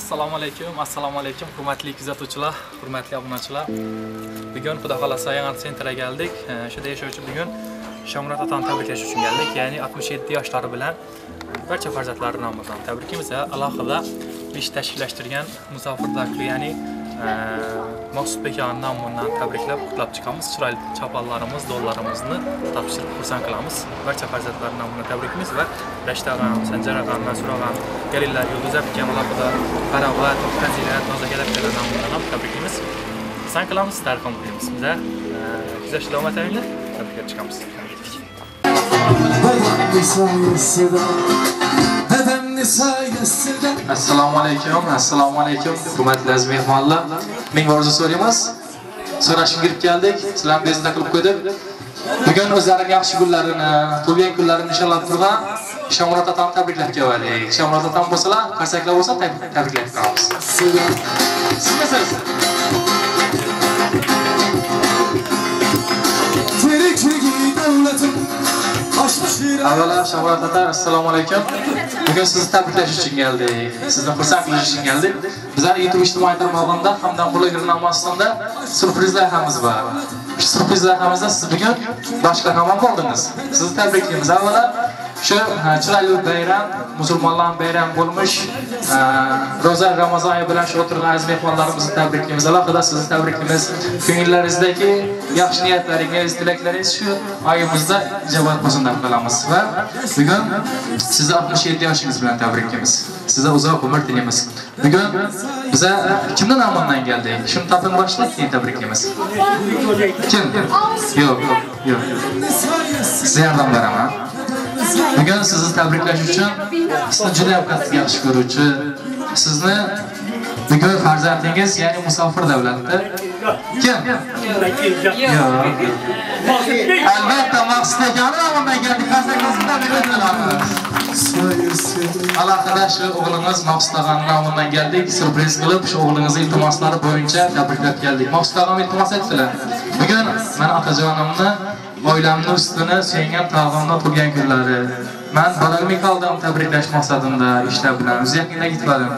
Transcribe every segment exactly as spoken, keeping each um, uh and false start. Assalomu alaykum, assalomu alaykum hurmatli kuzatuvchilar, hurmatli obunachilar. Bugun Xudo xolasa yangi sentraga keldik. Shu yerda yashovchi bugun Shomurat otani tabriklash uchun keldik. Ya'ni oltmish yetti yoshlari bilan barcha farzandlari nomidan tabrikimiz va alohida besh tashkillashtirgan musofirlar klubi, ya'ni Maqsud bekanning nomidan tabriklab qutlab chiqamiz. Chiroyli chapallarimiz, dollarimizni topshirib xursand qilamiz. Barcha farzandlar nomidan tabrikimiz va Rashtagan, Sanjaragan, Nasuragan, Galillar, Yulduzab kamalaqda Qarabot, Qazirat, Nozagalarlar nomidan ham tabrikimiz. Xursand qilamiz, tarqam qilamiz. Bizlar bizlar salomat bo'linglar, tabrikga chiqamiz. Assalomu alaykum, assalomu alaykum, hurmatli mehmonlar. Menga orzu so'raymiz. So'rashib kirib keldik, sizlarni bezovta qilib qo'ydik. Bugun o'zlarining yaxshi kunlarini, to'g'ri kunlarini inshaalloh turgan Shomurat otani tabriklab keldik. Shomurat otam bo'lsalar, qarsaklar bo'lsa tabriklab kelamiz. Sizlarsiz. Avvalo Shomurat ota, assalomu alaykum. Bugün sizni tabriklash uchun geldik. Sizni xursand qilish uchun geldik. Bizlar YouTube ijtimoiy tarmog'ida hamda blogger namoyishida sürprizler hamız var. Şu sürprizler hamızda siz bugün başka hamam oldunuz. Sizi tabriklaymiz. Avvalo şu chiroyli bayram, musulmonlar bayram bo'lmuş. Roza Ramazon oyi bilan shu o'tirgan aziz mehmonlarimizni tabriklaymiz. Alohida sizni tabriklaymiz. Ko'ngillarimizdagi yaxshi niyatlaringiz, tilaklaringiz shu oyimizda ijobat bo'lsin deb qilamiz va bugun sizni oltmish yetti yoshingiz bilan tabriklaymiz. Sizga uzoq umr tilaymiz. Bugun biz kimdan nomdan geldik? Shuni topib boshlab keyin tabriklaymiz. Kim? Yo'q, yo'q, yo'q. Sizga yordam beraman. Bugün sizni tabriklash uchun sizni juda qattiq yaxshi ko'ruvchi, sizni bugun farzandingiz, ya'ni musofir davlatda kim? Albatta Maqsud akaning nomidan keldik, qarsaklarni tabriklaymiz. Alohida shu o'g'lingiz Maqsud akaning nomidan keldik, surpriz qilib shu o'g'lingizning iltimoslari bo'yicha tabriklab keldik. Maqsud akam iltimos etdilar. Bugun men otajonimni oilamning ustini sengan tog'imda turgan kunlari. Men bolalarni qoldim tabriklash maqsadimda ishlab bilan o'z yaqinga yetmadim.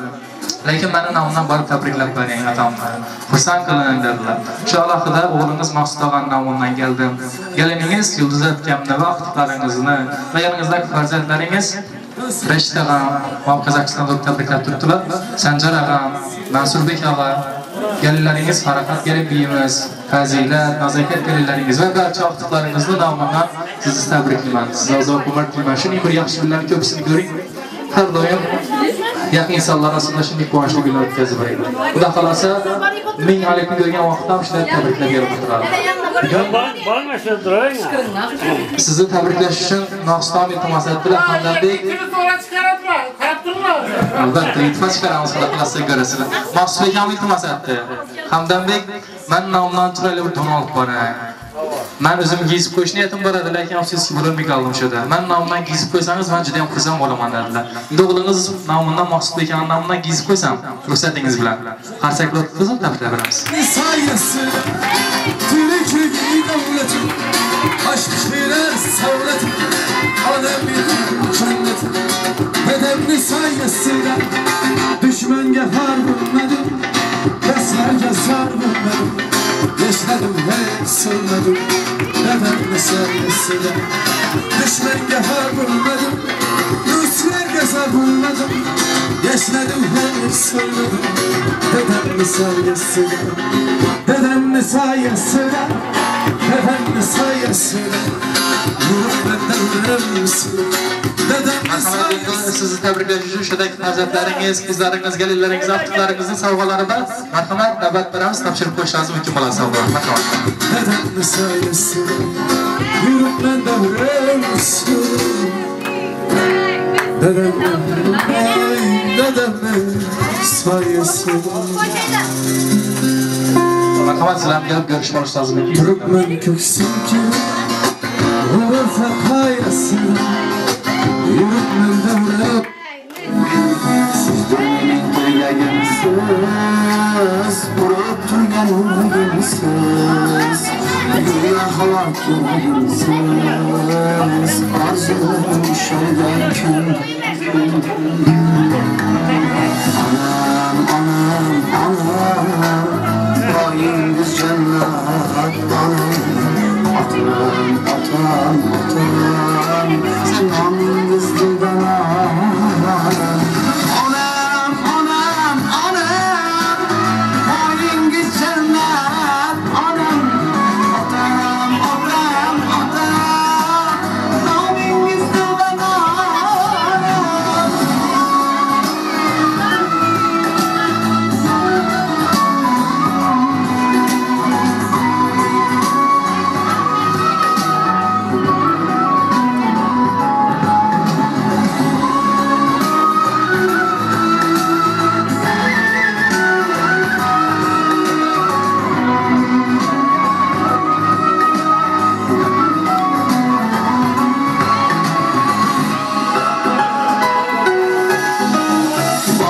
Lekin meni nomimdan borib tabriklab bering atamni. Xursand qiling dedilar. Shu alohida o'g'lingiz Maqsud og'aning nomidan keldim. Geliningiz Yulduzab kamda vaqt qaringizni va yangizdagi farzandlaringiz Rashtagan va Qozog'istonda tabriklab turibdilar. Sanjar og'a, Mansurbek og'a, gelinlaringiz Faraqat Garibiyimiz, Fazilat, Nazokat gelinlaringiz ve barcha oxtiqlaringizni nomidan sizni tabriklayman. Sizga uzoq umr tilayman. Shunday bir yaxshi kunlarni ko'psini ko'ring. Har doim yaqin insonlar orasida shunday quvonchli kunlar o'tkazib boring. Xudo xolasa ming oylikni ko'rgan vaqtda ham shunday tabriklar berib turadi. Sizni tabriklash uchun Noqiston iltimos etdilar, Hamdambek albatta iltimos qilamiz, xalaqlasiga ko'rasizlar. Maqsud aka iltimos etdi. Hamdambek, men nomdan chiroyli bir don olib boray. Men o'zim gizib qo'yish niyatim bor edi, lekin afsuski bo'lmay qoldim shu yerda. Men nomdan gizib qo'ysangiz, men juda ham xursand bo'laman dedilar. Endi o'g'lingiz nomidan Maqsud aka nomidan gizib qo'ysam, ruxsatingiz bilan qarsaklar qizim tabriklab beramiz. Hedefli sayesinde düşman gehar bulmadım, yazar yazar bulmadım, yaşadım ve sığmadım. Hedefli sayesinde düşman gehar bulmadım, yüzler yazar bulmadım, yaşadım ve sığmadım. Hedefli sayesinde, hedefli sayesinde, hedefli sayesinde, yürekten yürekten. Sizni tabriklash uchun shudagi farzandlaringiz, qizlaringiz, gelinlaringiz, aftiqlaringizni sovg'alarida marhamat navbat beramiz, topshirib qo'yishingiz mumkin bo'ladi sovg'alar. Marhamat. Marhamat, sizlar bilan ko'rishmoqchimiz mumkin. Turibman ko'ksimki, umr faqayasida. Yürütmem devlet sizden dileğimsiz, burap turgan umudumsiz, dünya halak umudumsiz, arzularım şöyden kim? Anam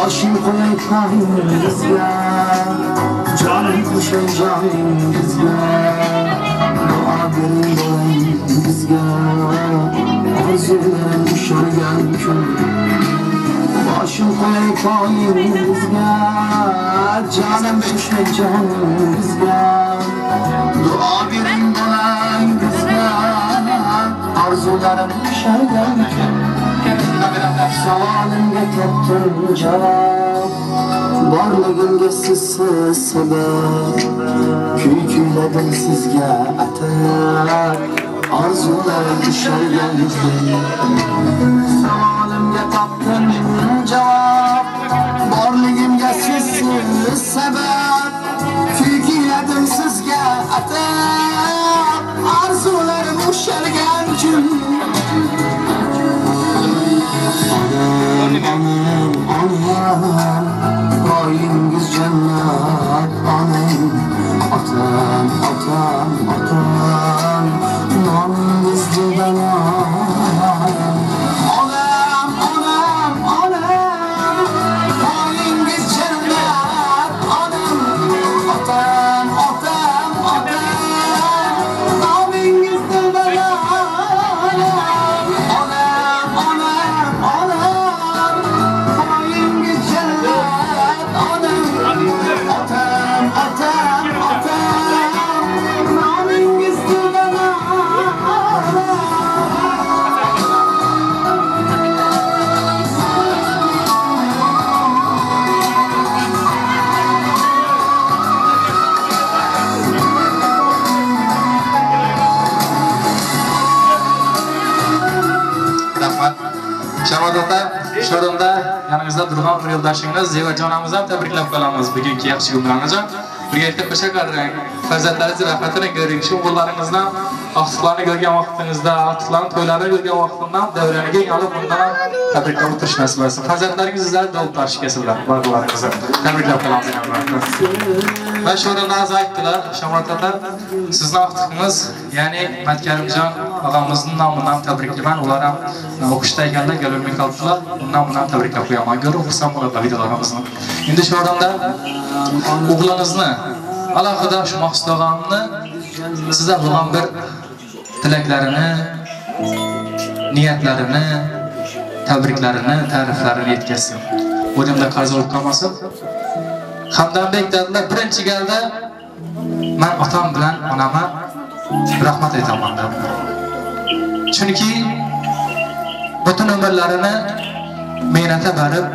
aşık olan kendimizler, canım kuşum canım bizler, doğadın dolayı bizler, arzuların düşergen köy. Aşık olan kendimizler, canım kuşum canım bizler, doğadın dolayı bizler, arzuların düşergen köy. Savalim getirdim cevap, varlığın gözsüzsüz sebep, kül külledim sizge atar, arzular düşergen yükler. Savalim getirdim cevap, varlığın gözsüzsüz sebep, kül külledim sizge atar, arzular düşergen yükler. Anam, anam, anam, koyungiz cennet anam, otam, otam, otam, nongiz divanam. Anam, anam, anam, koyungiz cennet anam, otam, otam, otam, nongiz divanam. Şorunda yanımızda durgan bir yoldaşınız Zevajon amızam tabriklab qolamiz. Bugünkü yaxshi kun bilan ajon. Birgalikda qo'sha qarang. Farzandlaringiz rahmatini ko'ring. Shu qo'llaringizdan oqsiqlarni ko'rgan vaqtingizda, oqsiqlarni to'ylarini ko'rgan vaqtingizdan davranishga yolib bundan tabriklab o'tirish nasib bo'lsin. Farzandlaringiz sizlarni davlat tashkilasi bilan barlaringizni tabriklab qolamiz. Va shorunda az aytdilar, Shomurat ota, sizning vaqtingiz, ya'ni Matkarimjon og'amizning nomidan tabriklayman. Ular ham o'qishda ekanlar, ko'rilmay qoldilar. Undan bundan tabriklab qo'yaman. Ko'rib xursand bo'ladi videolarimizni. Endi shorunda o'g'lingizni alohida shu maqsadog'amni sizlar bilan bir tilaklarini, niyatlarini, tabriklarini, ta'riflarini yetkazsin. O'limda qarz olib qolmasin. Hamdambek dediler, birinci geldi, ben otam bilen onama rahmat aytaman dedi. Çünkü bütün ömürlerini mehnete verip,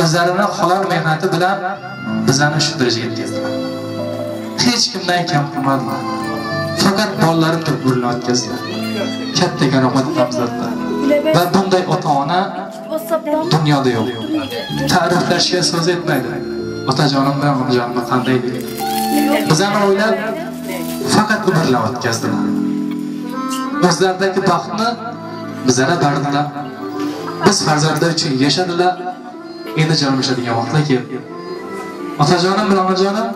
özlerine xolar mehneti bilen bizlerini şu dereceye yetkazdilar. Hiç kimden kam qilmadilar. Fakat bollarni to'g'rilab o'tkazdilar. Katta rahmat topsizlar. Ve bunday ota-ona dünyada yok. Tariflashga söz etmaydi. Otajonim bilan onajonim qanday deydi. Bizani o'ylab faqat umrlar o'tkazdilar. O'zlaridagi baxtni bizlarga berdilar. Biz farzandlar uchun yashadilar. Endi jonimishadigan vaqtlar keldi. Otajonim bilan onajonim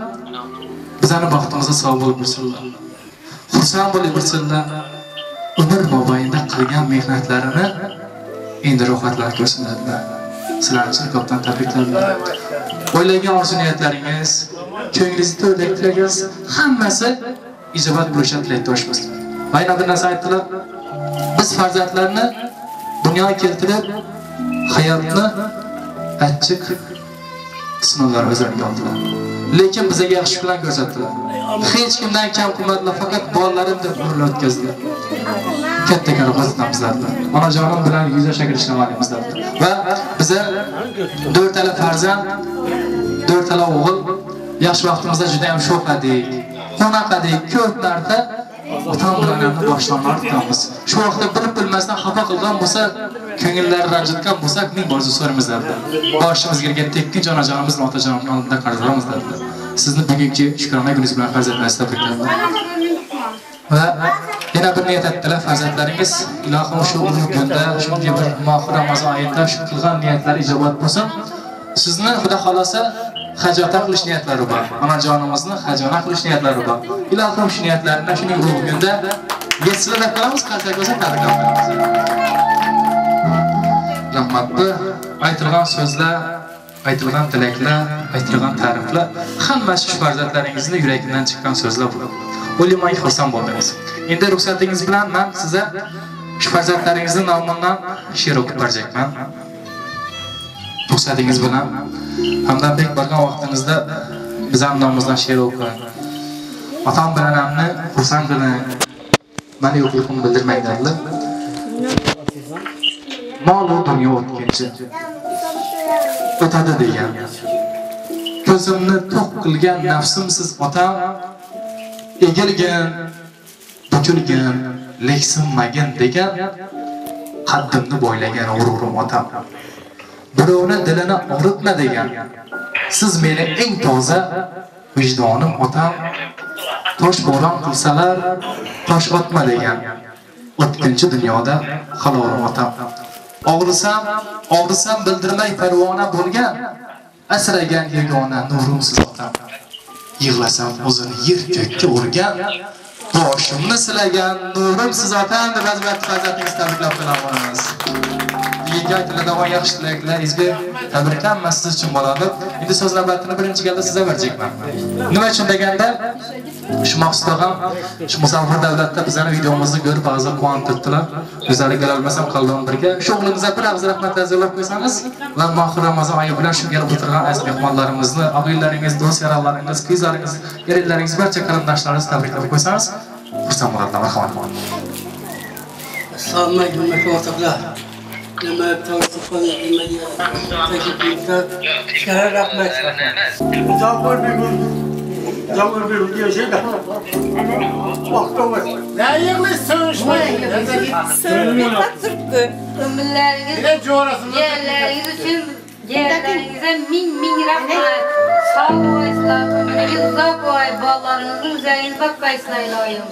bizani baxtimizda sog' bo'lib yursinlar. Xursand bo'lib yursinlar. Umr mobaynida qilgan mehnatlarini endi rohatlar ko'rsinlar. Sizlar uchun ko'pdan tabriklar. O'ylagan orzu-niyatlaringiz, ko'ngilingizda o'ylaganlaringiz hammasi ijobat bo'lishini tilaymiz. Mana bir narsa aytdilar. Biz farzandlarni dunyoga keltirib, hayotni achchiq sinovlar o'zlariga oldilar. Lekin bizga yaxshi bilan ko'rsatdilar. Hech kimdan kam qilmadilar, faqat bolalarini deb umrlar o'tkazdilar. Katta karobatdan bizlarni. Onajonim bilan yuzlashib ishlaganimiz dedilar. Va biza dört tane farzand, dört tane oğul, yaş vaktimizde judayam şok edik, konak edik, köklerde otam bilan hamda boshlanardik. Şu vaqtda bilib bilmasdan xafa qilgan bo'lsak, ko'ngillarni ranjitgan bo'lsak, ming bor so'raymiz dedilar. Boshimiz kelgan tekkinchi onajonimiz bilan otajonimizning oldida qarzdamiz dedilar. Sizni bugungi shukrona kuningiz bilan farzandlaringiz tabriklayman. Va yana bir niyat ettiler farzandlaringiz. İlohim şu ulug' kunda, şu bir mohir Ramazon oyida şu qilgan niyatlar ijobat bo'lsin. Sizni Xudo xolasa hajota qilish niyatlari bor. Onajonimizni hajona qilish niyatlari bor. İlohim şu niyatlarni shuning ulug' kunda yetkazib qolamiz, qarsak-qarsak tabriklaymiz. Rahmatli aytilgan so'zlar aytilgan tilaklar, aytilgan ta'riflar, hammasi shu farzandlaringizning yuragidan chiqqan so'zlar bo'ladi. O'ylamay xursand bo'ldingiz. Endi ruxsatingiz bilan men sizga shu farzandlaringizning nomidan she'r o'qib berayman. Ruxsatingiz bilan Hamdambek borgan vaqtingizda bizam nomimizdan she'r o'qing. Otam bilan onamni xursand qiling. Meni yo'qligim bildirmaydilar. Mol va dunyo o'tkinchi o'tadi degan. Ko'zimni to'q qilgan nafsimsiz otam egilgan, bukilgan, leksinmagan degan qaddimni boylagan g'ururim otam. Birovni dilini og'ritma degan. Siz meni eng toza vijdonim otam. Tosh bo'ron qilsalar tosh otma degan. O'tkinchi dunyoda xalorim otam. Og'risam, og'risam bildirmay parvona bo'lgan, asragan yagona nurimsiz otam. Yig'lasam o'zini yer ko'kka urgan, boshimni silagan nurimsiz otam deb azmat farzandingizni tabriklab qolamiz. Yigitlar tilida va yaxshi tilaklar izbek tabriklanmas siz uchun bo'ladi. Endi so'z navbatini birinchi galda sizga berjekman. Nima uchun deganda, shu maqsadda shu musafir davlatda bizani videomizni ko'rib ba'zi quvontirdilar. O'zlariga almasam qalbim birga shu o'g'limizga bir og'iz rahmat ta'zirlab qo'ysangiz va mohir Ramazon oyi bilan shu yerda o'tirgan aziz mehmonlarimizni, og'ilaringiz, do'stlaringiz, qizlaringiz, erinlaringiz, barcha qarindoshlaringizni tabriklab qo'ysangiz, xursand bo'ladilar, marhamat. Assalomu alaykum rahmatulloh. Nima to'g'risini bilmayman. Shahar rahmat. Javob bermang. Javob berib yashaydi. Vaqtimiz. Nayimiz so'rishmaydi. So'rib turibdi. Ko'ngllaringiz. Nima jo'rasini? Yerlaringiz uchun yerlaringizga ming ming rahmat. Sog' bo'ling, umringiz uzoq bo'ling, bolalaringizni o'zingiz boqaysiz ayloyim.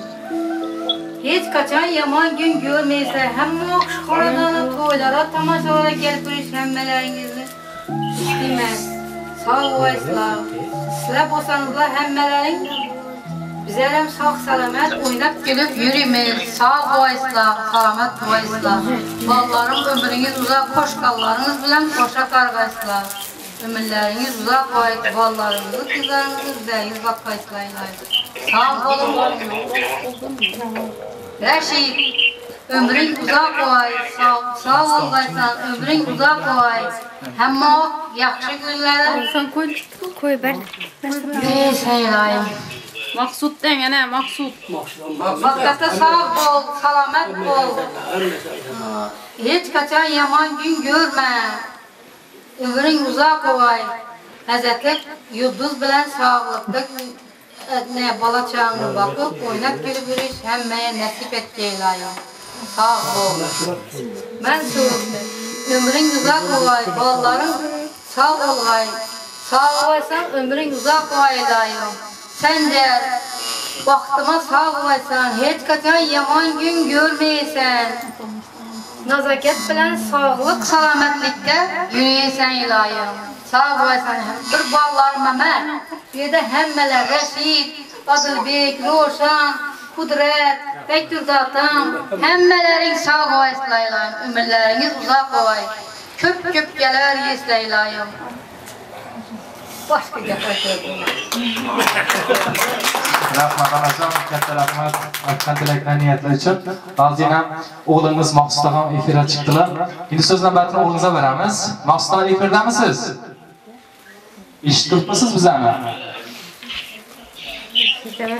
Hech qachon yomon kun ko'rmaysiz. Hamma xushxo'rona to'ylarga tomoshalar kelib turish hammalaringizni ishlayman. Sog' bo'ling. Sizlar bo'lsangizlar hammalaring bizlar ham sog' salomat o'ynab kelib yuraymiz. Sog' bo'lasizlar, salomat bo'lasizlar. Bolalaringiz umringiz uzoq, qo'shqonlaringiz bilan qo'sha qarg'aysizlar. Umrlaringiz uzoq bo'lib, bolalaringizni qizlaringizni boqaysizlar. Sog' bo'ling. Rashid, umring uzoq bo'lib, sog' bo'lasan, umring uzoq bo'lib. Hamma yaxshi kunlar. Koy ver. Ne sayılayım? Maksud denge ne? Maksud. Vakkata sağ ol, salamet ol. Hiç kaçan yaman gün görme. Ömrün uzak olay. Hazretlik yıldız bilen sağlıklı. Ne bala çağını bakıp oynat bir bir iş hemmeye nasip et deylayım. Sağ ol. Ben soğudum. Ömrün uzak olay. Ballarım sağ olay. Sağ olaysan ömrün uzak olaylayım. Sen de vaktıma sağ olaysan, hiç kaçan yaman gün görmeysen. Nazaket bilen sağlık salametlikte yürüyesen ilayım. Sağ olaysan bir bağlar Mehmet, bir de hemmeler Reşid, Adılbek, Roşan, Kudret, Bekturdat'ın hemmelerin sağ olaylayım. Ömürleriniz uzak olay. Köp köp gelir yeslaylayım. Başka yapacağım. Rahmat anacığım, katta rahmat. Aktan dilekler niyetler için. Dazina oğlunuz mahsusluğa efir'e çıktılar. Şimdi söz nöbetini oğlunuza veremez. Mahsusluğa efir'de misiniz? İşitip misiniz bize mi? Şey deme,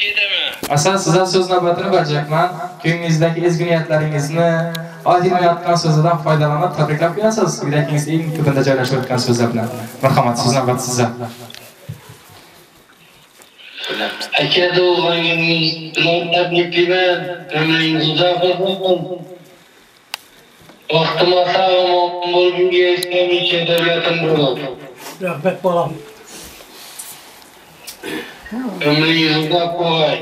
şey deme. Asal size söz nöbetini verecek ben. Köyünüzdeki ezgü niyetlerinizni Adil hayatdan so'zidan foydalanib tabriklab qo'yasiz. Yuragingiz eng tubida joylashtirgan so'zlar bilan. Marhamat, siz navbat sizga. Aka do'g'ringiz bilan tabriklayman. Umringiz uzoq bo'lsin. Vaqtimiz sog'lom bo'lib yurishgan ichki davlatim bo'lsin. Rahmat bolam. Umringiz uzoq bo'lsin.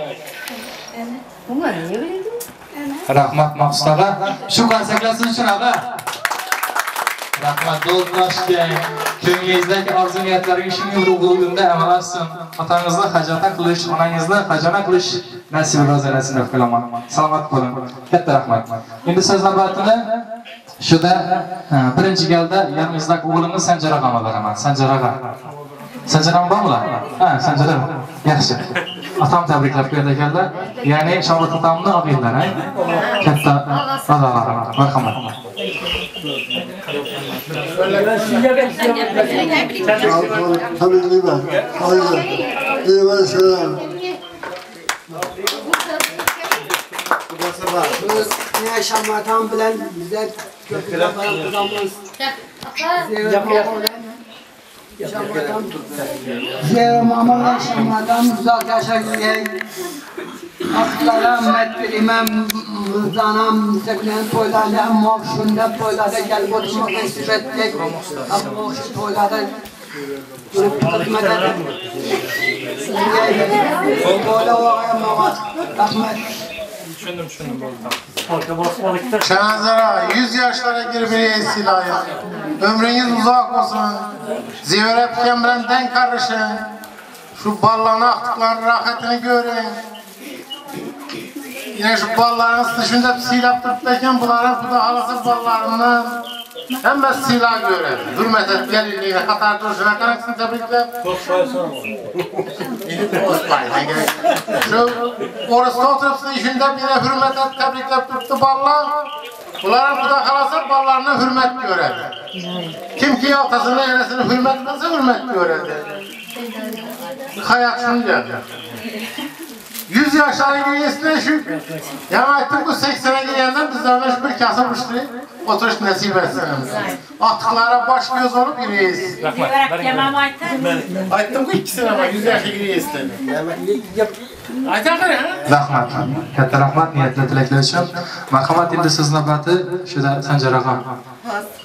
Nima yeydi? Rahmat mahsusaga shu qarsaklarsiz uchun aga. Rahmat do'stlar, ko'ngingizdagi orzu niyatlaringiz shu urug'ligimda amal qilsin. Otangizni hajata qilish, onangizni hajona qilish nasib ro'zalarini tilayman. Salomat bo'ling. Katta rahmat. Endi so'z navbatini Şurada birinci geldi, yanımızdaki oğlumuz Sancar ağamlar hemen, Sancar ağam. Sancar ağam var mı lan? Ha, Sancar ağam. Yaxşı. Atam təbriklər qoyanda gəldi. Yəni Şomurad otamni ağaylar, ha? Katta ağalar, mərhəmət. Təbriklər. Hayırlı. Eyvallah salam. Biz Şomurad otam bilan bizlər köpüklab qozanmız. Şamadan tuttu. Zero mamalar şamadan uzak yaşayacak. Aklara met imam zanam sekilen poylada mahşunda poylada gel boşuna istibetlik. Akmoş poylada tutmadan. Poyla oğaya mamat. Ahmet. Şunum şunum oldu. Şanzara yüz yaşlara girmeye silah. Ömrünüz uzak olsun. Ziyaret kemren denk karışın. Şu ballana aktıkların rahatını görün. Yine şu balların dışında silah tutturken bunların bu da halası ballarından hemen silah görün. Hürmet et gelinliğine hatar duruşuna karaksın tebrikler. Şu orası oturupsun işinde yine hürmet et tebrikler tuttu ballar. Bunların bu da halası ballarına hürmet görün. Kim ki yaltasında yenesini hürmet edilse hürmet görün. Hayat şunu diyor. yüz yaşların gençliğine şu yamaktır bu seksene gelenden bizden beş bir kasa pıştırı oturuş nesip etsin. Atıklara baş göz olup gireyiz. Ayttım ki ikisine ama yüz yaşlı gireyiz. Aytakır ha? Rahmat. Katta rahmat niyetle dilekler için. Merhamet indi siz nöbeti şurada Sancar ağam.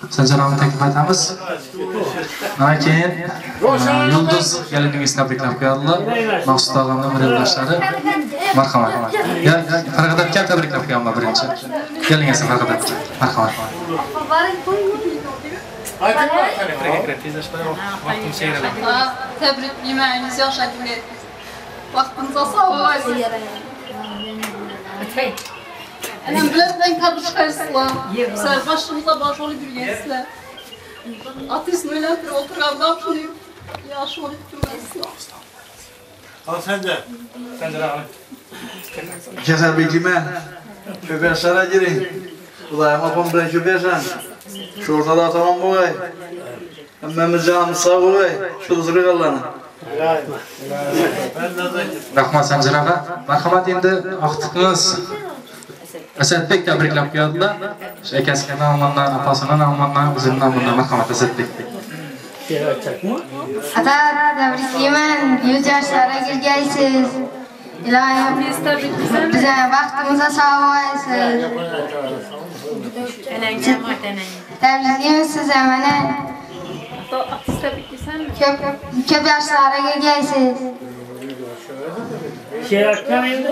Sancar ağamı teklif etmemiz. Lakin Yıldız gelinliğiniz tebrikler koyarlar. Mahsus dağlarımda müdürlaşları. Merhamet. Gel, fark edip tebrikler koyarlar birinci. Gelin gelsin fark edip. Merhamet. Aytakır ha? Tebrik yemeğiniz yaşa dinleyin. Vaxtınıza sağ olasın. Anam biletden karışırsınlar. Sen başımıza baş olup yürüyensinler. Atış mülatır oturan davranıyor. Yaş olup yürüyensinler. Al sen de. Sen de al. Keser bilgime. Köpen sana girin. Ulayım apam ben köpersen. Şu ortada atamam bu ay. Emmemiz canımız sağ olay. Şu hızırı Allah'ına. Rahmat Sancar ağa. Merhamet indi aktıkınız. Asadbek tebriklab qo'yadilar. Akasidan Almandan, opasidan Almandan, bizimdan bundan merhamet Asadbek. Ata tabriklayman. yüz yoshlarga kirgaysiz. Ilohim bizga vaqtingizni sog' bo'lsin. Tabriklayman sizni mana. Köp köp yaşlara gelgeysiz. Şeraktan indi o.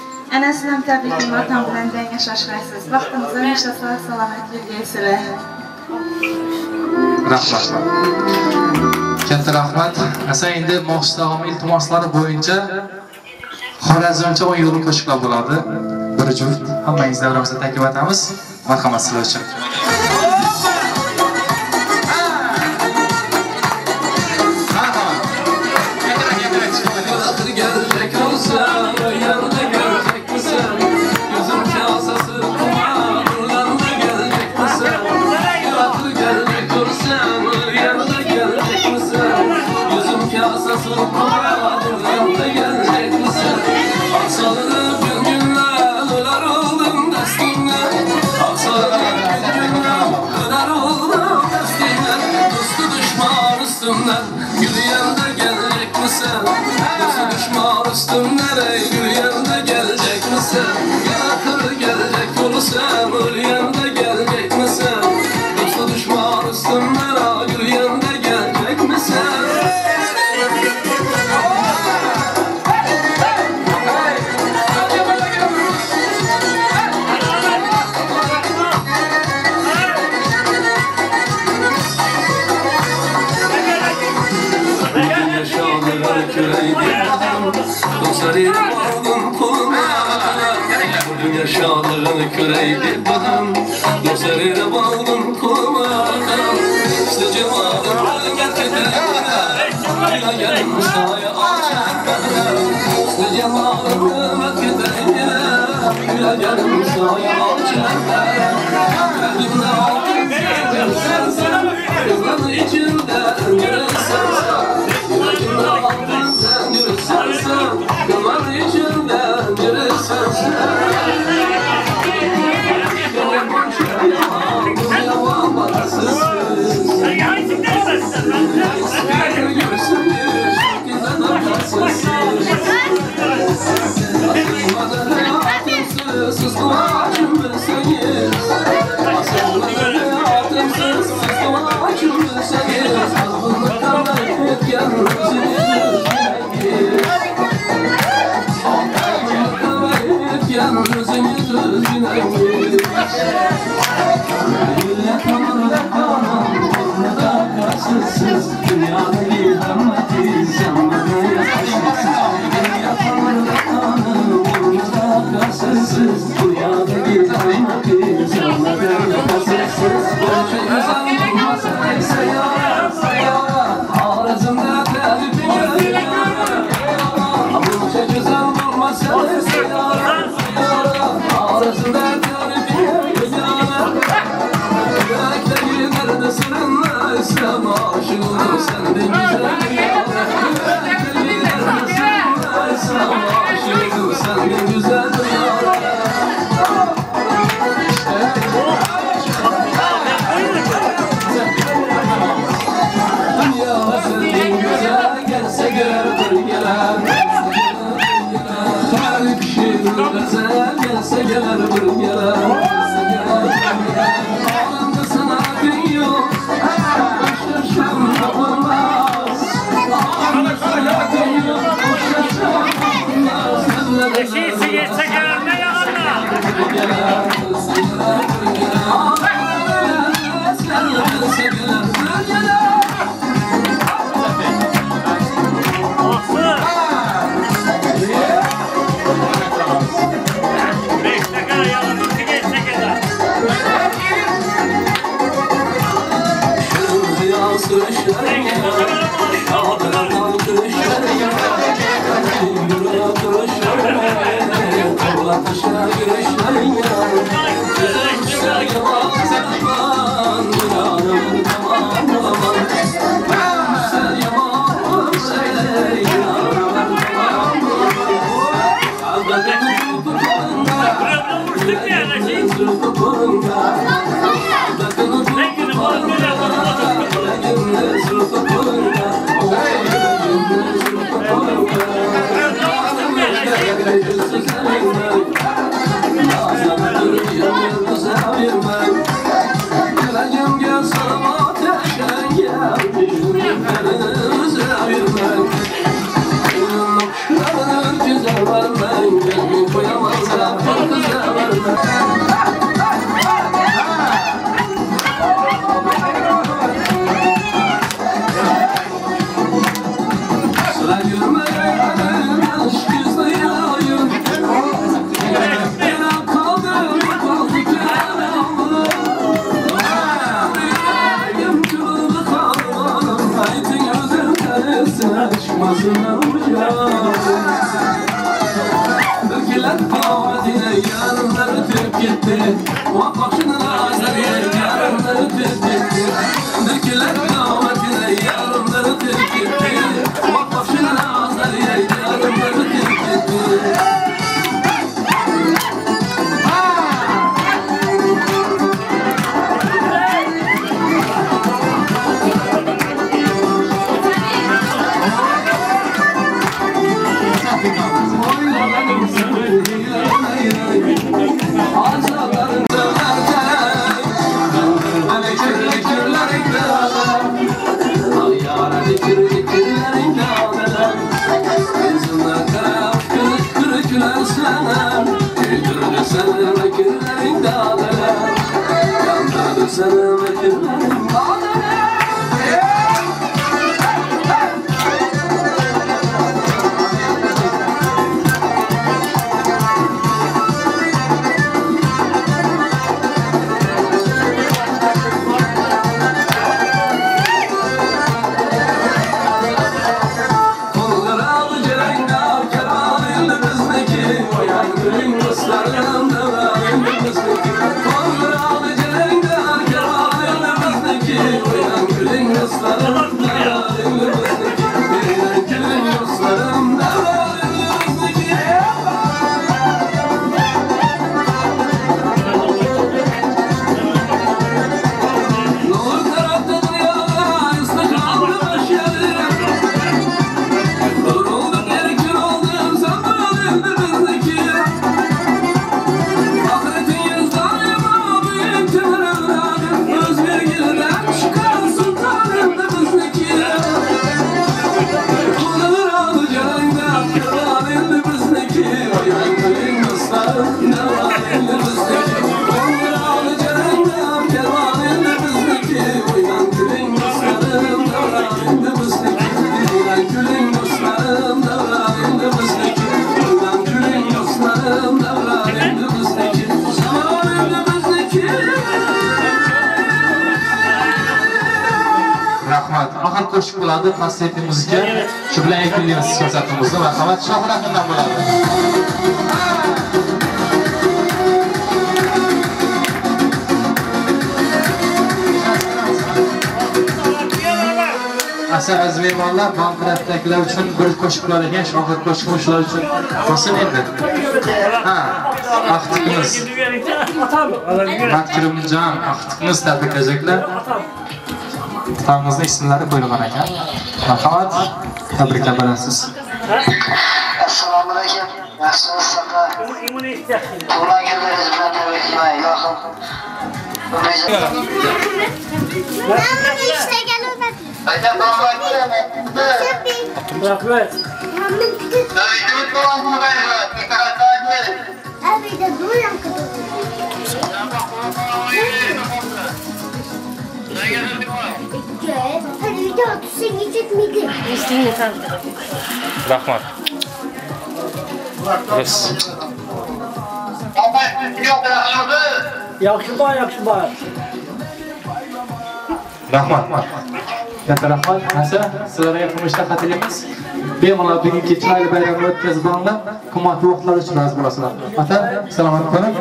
Ana sizlarni tabriklayman, otam bilan dang yashashlaysiz. Vaqtimizda nishasal salomat yurgaysizlar. Rahmat. Katta rahmat. Asa endi Mo'xsog'im iltimoslari bo'yicha Xorazmcha o'n yo'lli qo'shiqlar bo'ladi. Bir juft hammangizni davramizda taklif etamiz. Marhamat sizlar uchun. Sen, ol yanında gelecek misin? Dostu düşman üstümden ağır yanında göreydi, bugün yaşadığını göreydi balam, dostlar ile bağlım kuluma. Sıcım ağlarım qo'shiq bo'ladi konsertimizga. Shu bilan yakunlaymiz konsertimizni. Marhamat, Shomurat Otandan bo'ladi. Aziz mehmonlar, banqratdagilar uchun bir qo'shiqlar ekan, shohir qo'shiqlar shular uchun bo'lsin endi. Ha, vaqtimiz. Makrimjon, vaqtimiz tabriklajeklar. Otamızın isimleri koyulgan ekan. Marhamat, tabriklar berasiz. Assalomu alaykum. Yaxshimisiz? To'g'ri kelibsiz bilan tabriklayman. Yo'q. Rahmat. Yes. Yaxshi bor, yaxshi bor. Rahmat. Katta rahmat. Mana sizlarga qilmishda xatirlaymiz. Bemalol bugungi kechagi bayramni o'tkazib bo'lgan qimmatli vaqtlar uchun rozi bo'lasizlar. Ota, salomat bo'ling.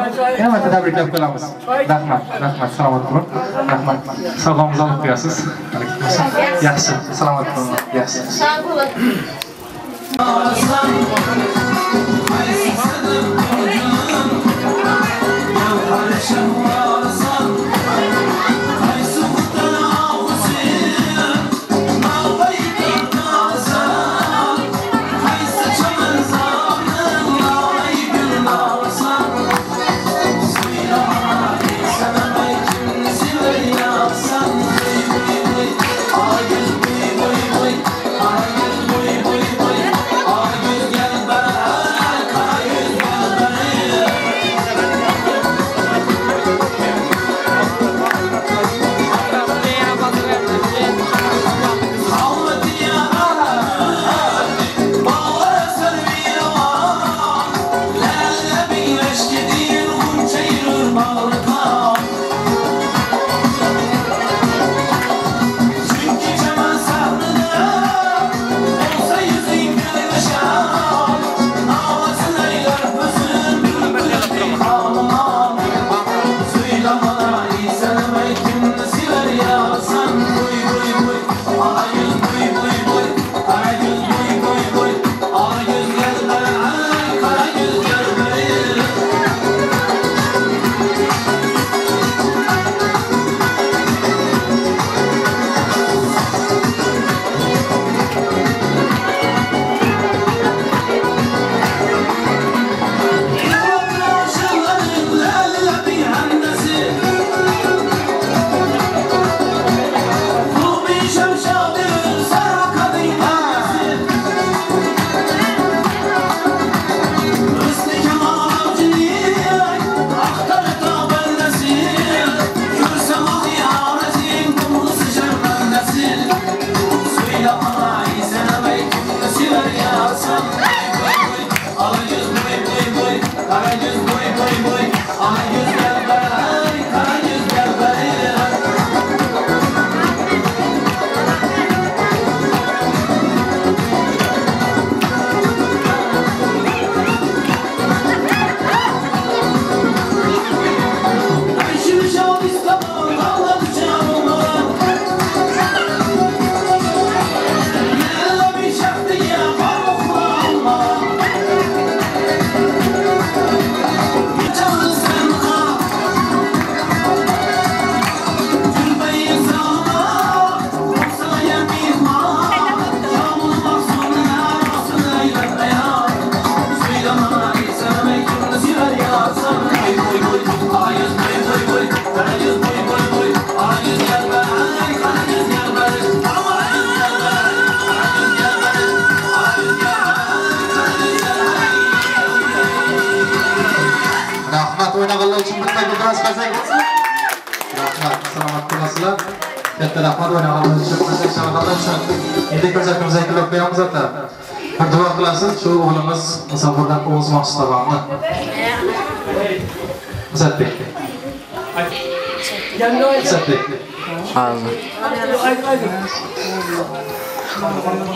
Yana bir tabriklab qolamiz. Rahmat, rahmat, salomat bo'ling. Rahmat. Sog'omingizni olib qo'yasiz. Yaxshi, salomat bo'ling. Yaxshi. Sog' bo'ling. Hazır.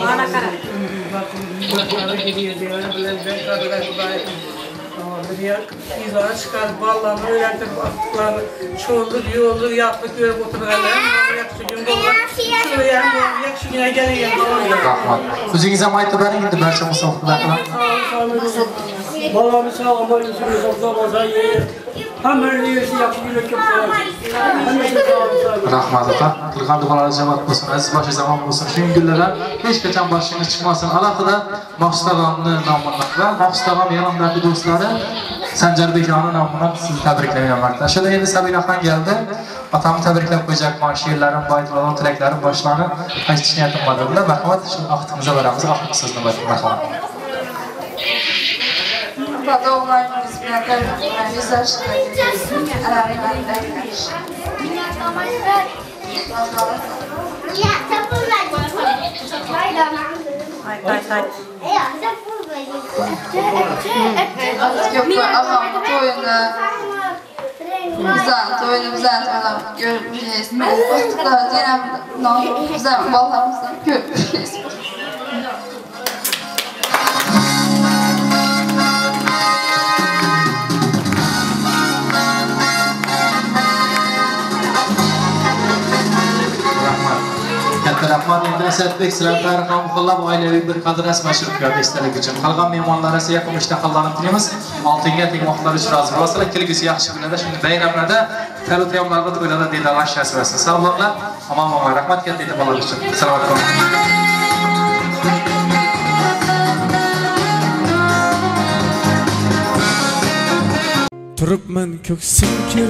Bana karar. Diğer izahı çıkar, ballarını öğrendim, attıklarını, çoğulluk, yoğulluk, yaptık, görüp otururlar. Yakşı gün dolar, şuraya, yakşı güne gelin gelin. Üzünüze maytubların gitti, ben şunu soğuklarına. Ballarını sağ olun, ballarını sağ olun, ballarını hem öyle yiyorsun, yakşı günlük yapıyorlar. Rahmat ata, Kırkan dualara cevap olsun, aziz başı zaman olsun. Şimdi günlere hiç geçen başınız çıkmasın. Alakada Mahsustagan'ın namınlıkla, Mahsustagan yanımdaki dostları Sancarbekan'ın namına sizi tebrikleyelim arkadaşlar. Şöyle yeni Sabinak'tan geldi. Atamı tebrikler koyacak mı? Şiirlerin, baytların, treklerin başlarını hiç niyetim vardı. Merhamet, şimdi ahtımıza veramızı, ahtımsızlığı bakalım. Продолжение следует Rahmat endi Asadbek sizlarni ham qo'llab oilaviy bir qadr asmashirib ko'rdingizlar uchun. Qalgan mehmonlarga esa yaqin ishtaxallarni tilaymiz. Oltinga tegmoqlari uchun rozi bo'lsanglar, kelgusi yaxshi kunlarda, shunday bayramlarda, tarotyamlarda to'ylarda deydilar ashyo sirasi. Salomlar, omon bo'linglar. Rahmat katta edi bolalar uchun. Assalomu alaykum. Turibman ko'ksimga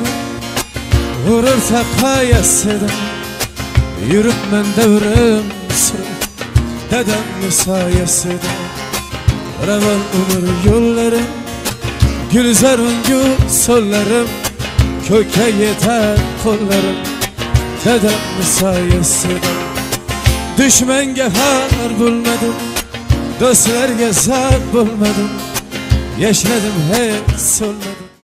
urursa qoyasida yuribman davrim sir dadam musoyasida ravon umr yo'llari gulzarungu sollarim ko'kka yetar qo'llarim dadam musoyasida dushmanga har bo'lmadim do'stlarga zar bo'lmadim yashnadim hech so'lmadim